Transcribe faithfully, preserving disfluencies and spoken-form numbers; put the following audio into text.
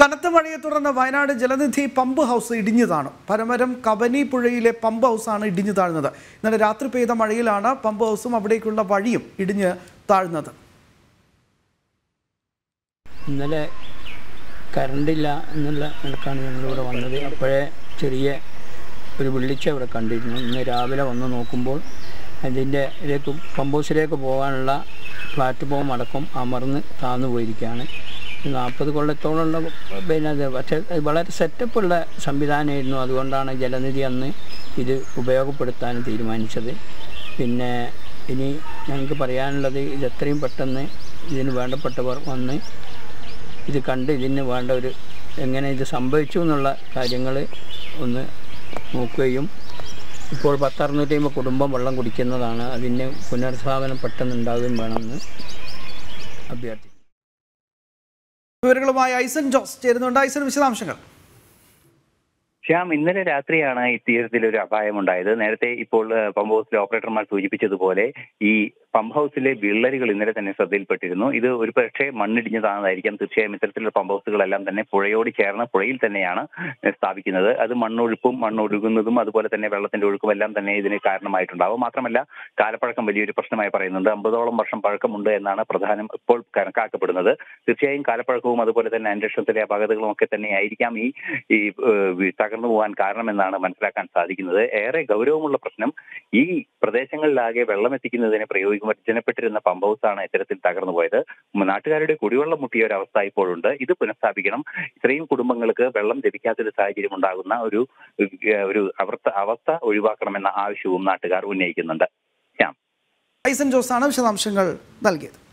കനത്ത മഴയെ തുടർന്ന് വയനാട് ജലനിധി പമ്പ് ഹൗസ് ഇടിഞ്ഞു താണു. പരമരം കബനി പുഴയിലെ പമ്പ് ഹൗസാണ് ഇടിഞ്ഞു താഴ്ന്നത്. ഇന്നലെ രാത്രി പെയ്ത മഴയിലാണ് പമ്പ് ഹൗസും അവിടേക്കുള്ള വഴിയും ഇടിഞ്ഞു താഴ്ന്നത്. ഇന്നലെ കറണ്ടില്ല എന്നുള്ള നിലക്കാണ് ഞങ്ങളിവിടെ വന്നത്. അപ്പോഴേ ചെറിയ ഒരു വെള്ളിച്ച ഇവിടെ കണ്ടിരുന്നു. ഇന്ന് രാവിലെ വന്ന് നോക്കുമ്പോൾ അതിൻ്റെ ഇതിലേക്ക് പമ്പ് ഹൗസിലേക്ക് പോകാനുള്ള പ്ലാറ്റ്ഫോം അടക്കം അമർന്ന് താഴ്ന്നു പോയിരിക്കുകയാണ്. നാൽപ്പത് കൊല്ലത്തോളമുള്ള പിന്നെ അത് പക്ഷേ വളരെ സെറ്റപ്പുള്ള സംവിധാനമായിരുന്നു. അതുകൊണ്ടാണ് ജലനിധി അന്ന് ഇത് ഉപയോഗപ്പെടുത്താൻ തീരുമാനിച്ചത്. പിന്നെ ഇനി ഞങ്ങൾക്ക് പറയാനുള്ളത്, ഇത് എത്രയും പെട്ടെന്ന് ഇതിന് വേണ്ടപ്പെട്ടവർ വന്ന് ഇത് കണ്ട് ഇതിന് വേണ്ട ഒരു എങ്ങനെ ഇത് സംഭവിച്ചു എന്നുള്ള കാര്യങ്ങൾ ഒന്ന് നോക്കുകയും, ഇപ്പോൾ പത്തറുന്നൂറ്റി അമ്പത് കുടുംബം വെള്ളം കുടിക്കുന്നതാണ്, അതിന് പുനരുസ്ഥാപനം പെട്ടെന്നുണ്ടാവുകയും വേണമെന്ന് അഭ്യർത്ഥിക്കുന്നു. വിവരങ്ങളുമായി ഐസൻ ജോസ് ചേരുന്നുണ്ട്. ഐസൻ, വിശദാംശങ്ങൾ. ശ്യാം, ഇന്നലെ രാത്രിയാണ് ഇത്തരത്തിൽ ഒരു അപായമുണ്ടായത്. നേരത്തെ ഇപ്പോൾ പമ്പ് ഹൗസിലെ ഓപ്പറേറ്റർമാർ സൂചിപ്പിച്ചതുപോലെ ഈ പമ്പ് ഹൗസിലെ വിള്ളലുകൾ ഇന്നലെ തന്നെ ശ്രദ്ധയിൽപ്പെട്ടിരുന്നു. ഇത് ഒരു പക്ഷേ മണ്ണിടിഞ്ഞതായിരിക്കാം. തീർച്ചയായും ഇത്തരത്തിലുള്ള പമ്പ് ഹൗസുകളെല്ലാം തന്നെ പുഴയോട് ചേർന്ന് പുഴയിൽ തന്നെയാണ് സ്ഥാപിക്കുന്നത്. അത് മണ്ണൊഴുപ്പും മണ്ണൊഴുകുന്നതും അതുപോലെ തന്നെ വെള്ളത്തിന്റെ ഒഴുക്കും എല്ലാം തന്നെ ഇതിന് കാരണമായിട്ടുണ്ടാവും. മാത്രമല്ല, കാലപ്പഴക്കം വലിയൊരു പ്രശ്നമായി പറയുന്നുണ്ട്. അമ്പതോളം വർഷം പഴക്കമുണ്ട് എന്നാണ് പ്രധാനം ഇപ്പോൾ കണക്കാക്കപ്പെടുന്നത്. തീർച്ചയായും കാലപ്പഴക്കവും അതുപോലെ തന്നെ അന്വേഷണത്തിലെ അപാകതകളും ഒക്കെ തന്നെയായിരിക്കാം ഈ തകർന്നു പോകാൻ കാരണമെന്നാണ് മനസ്സിലാക്കാൻ സാധിക്കുന്നത്. ഏറെ ഗൗരവമുള്ള പ്രശ്നം ഈ പ്രദേശങ്ങളിലാകെ വെള്ളം എത്തിക്കുന്നതിന് പ്രയോഗിക്കും ജനപ്പെട്ടിരുന്ന പമ്പ് ഹൗസാണ് ഇത്തരത്തിൽ തകർന്നു പോയത്. നാട്ടുകാരുടെ കുടിവെള്ളം മുട്ടിയ ഒരവസ്ഥ ഇപ്പോഴുണ്ട്. ഇത് പുനഃസ്ഥാപിക്കണം. ഇത്രയും കുടുംബങ്ങൾക്ക് വെള്ളം ലഭിക്കാത്തൊരു സാഹചര്യം ഉണ്ടാകുന്ന ഒരു ഒരു അവസ്ഥ ഒഴിവാക്കണമെന്ന ആവശ്യവും നാട്ടുകാർ ഉന്നയിക്കുന്നുണ്ട്. ശ്യാം, ഐസൻ ജോസാണ് വിശദാംശങ്ങൾ നൽകിയത്.